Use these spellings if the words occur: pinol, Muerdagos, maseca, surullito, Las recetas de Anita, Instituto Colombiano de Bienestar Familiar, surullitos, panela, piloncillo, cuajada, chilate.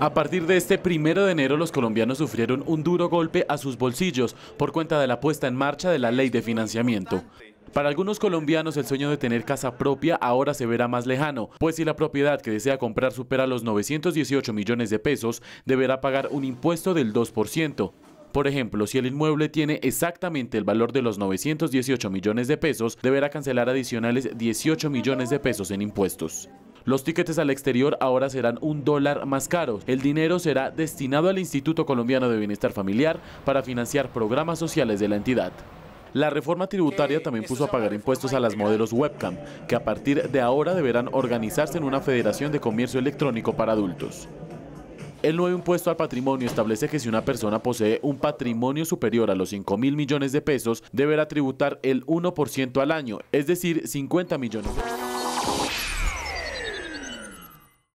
A partir de este 1 de enero, los colombianos sufrieron un duro golpe a sus bolsillos por cuenta de la puesta en marcha de la ley de financiamiento. Para algunos colombianos el sueño de tener casa propia ahora se verá más lejano, pues si la propiedad que desea comprar supera los 918 millones de pesos, deberá pagar un impuesto del 2%. Por ejemplo, si el inmueble tiene exactamente el valor de los 918 millones de pesos, deberá cancelar adicionales 18 millones de pesos en impuestos. Los tiquetes al exterior ahora serán $1 más caros. El dinero será destinado al Instituto Colombiano de Bienestar Familiar para financiar programas sociales de la entidad. La reforma tributaria también puso a pagar impuestos a las modelos webcam, que a partir de ahora deberán organizarse en una federación de comercio electrónico para adultos. El nuevo impuesto al patrimonio establece que si una persona posee un patrimonio superior a los 5.000 millones de pesos, deberá tributar el 1% al año, es decir, 50 millones de pesos.